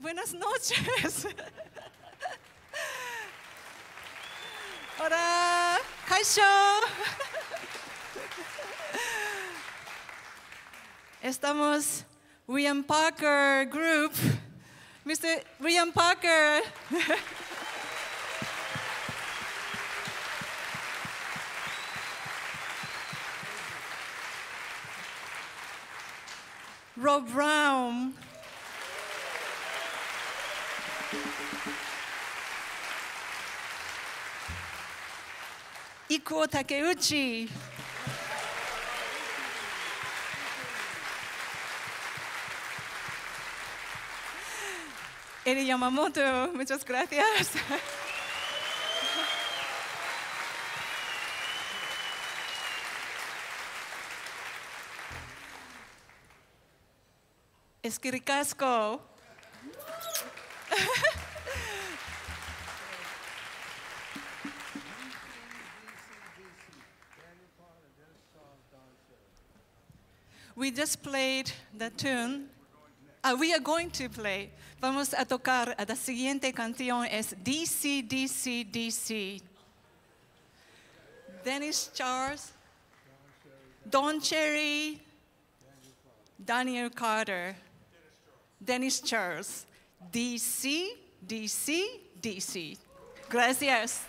Buenas noches. Hola, Kaisho. Estamos William Parker Group. Mr. William Parker. Rob Brown. Ikuo Takeuchi. Eri Yamamoto, muchas gracias. Esquiri Casco. We just played the tune. We are going to play. Vamos a tocar. La siguiente canción es DC, DC, DC. Dennis Charles, Don Cherry, Daniel Carter, Dennis Charles. DC, DC, DC. Gracias.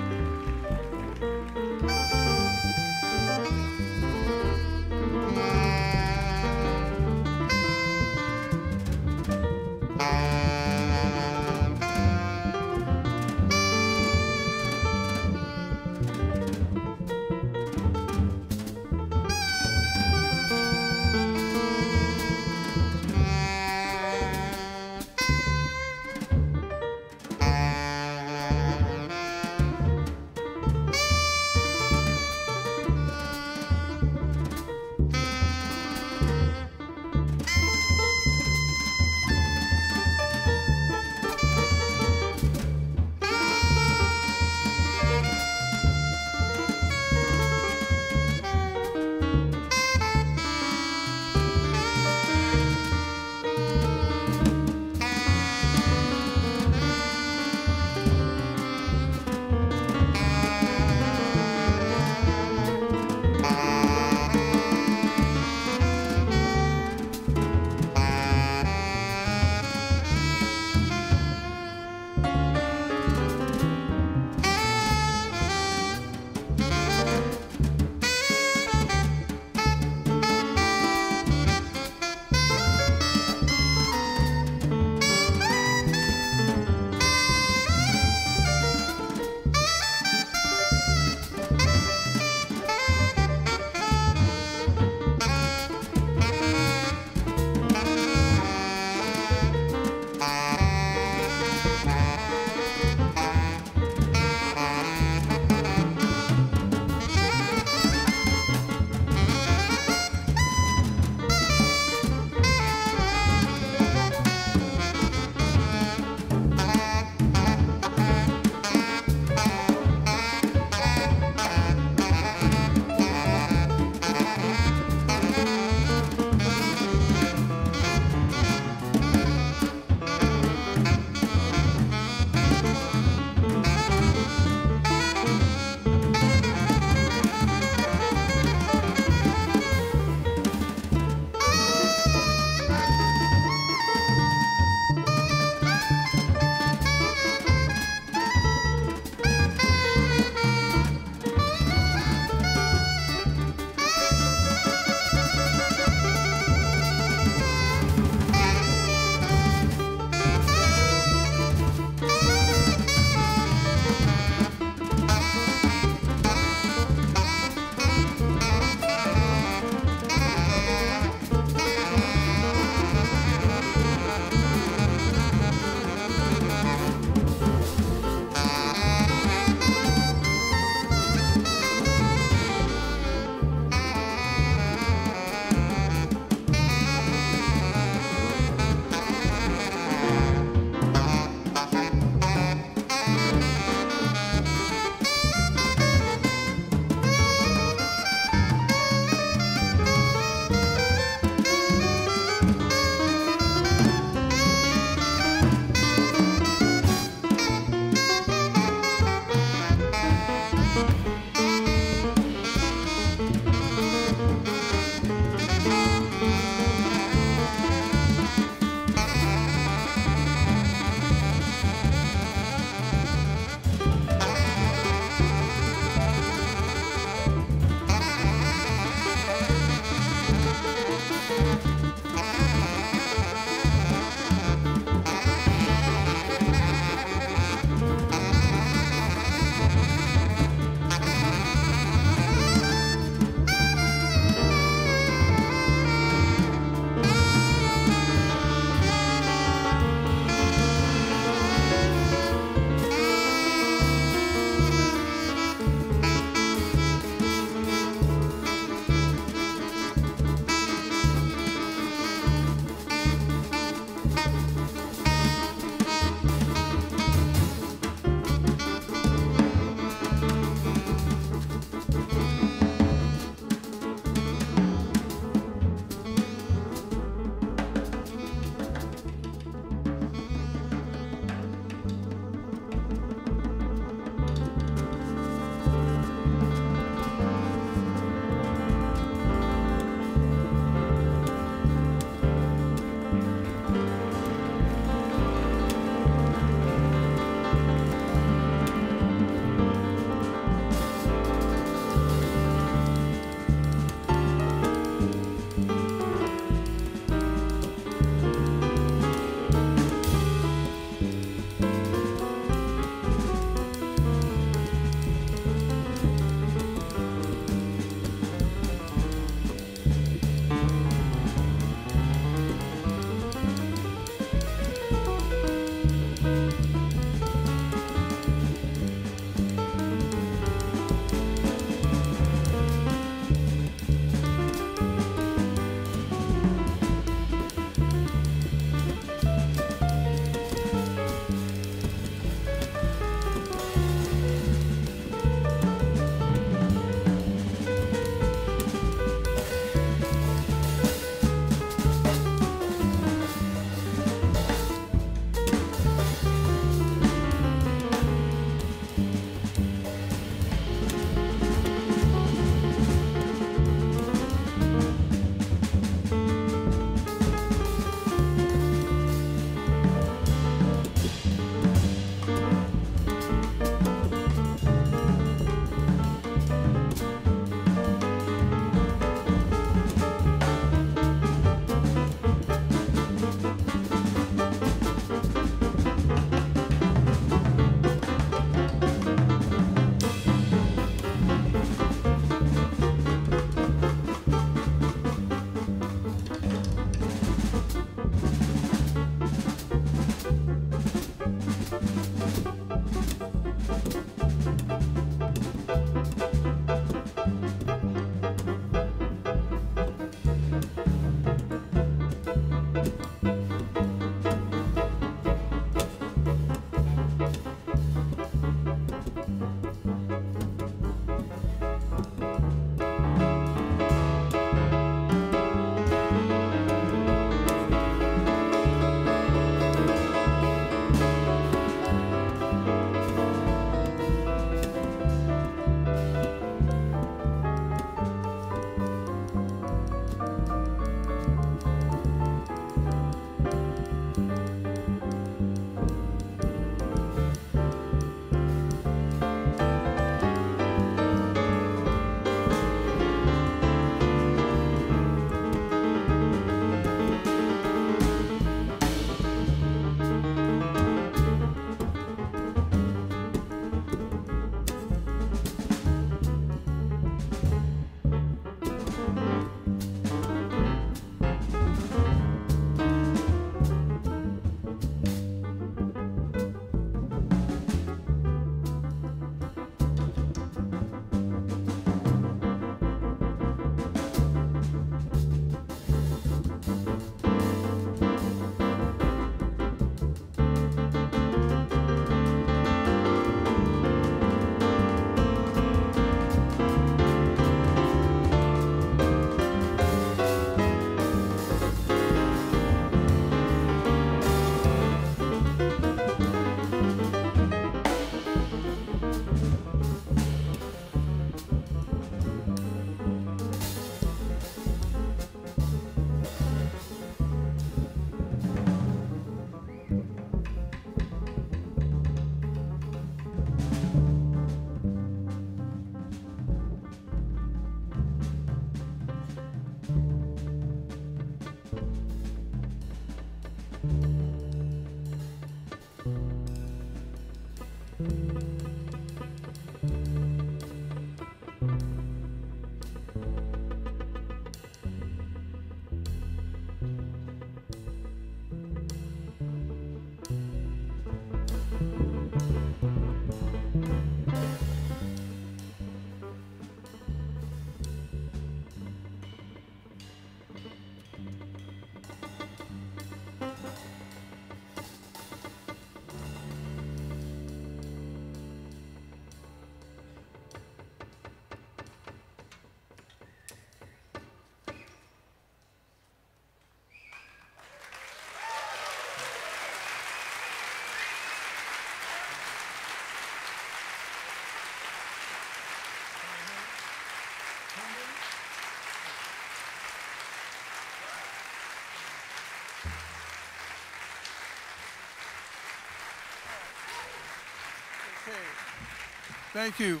Thank you.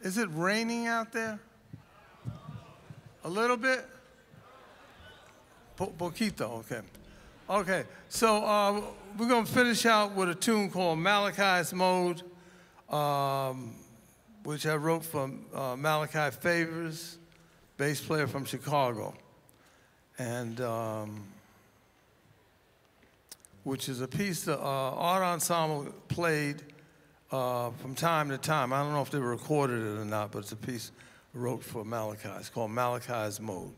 Is it raining out there? A little bit? Poquito, okay. Okay, so we're going to finish out with a tune called Malachis Mode, which I wrote from Malachi Favors, bass player from Chicago, and which is a piece the art ensemble played from time to time. I don't know if they recorded it or not, but it's a piece I wrote for Malachi. It's called Malachi's Mode.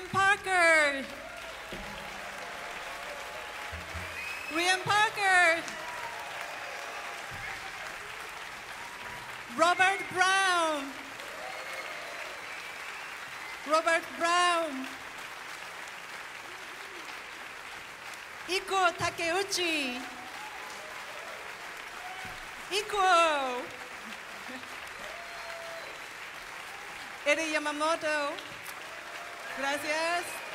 William Parker. William Parker. Robert Brown. Robert Brown. Ikuo Takeuchi. Ikuo. Eri Yamamoto. Gracias.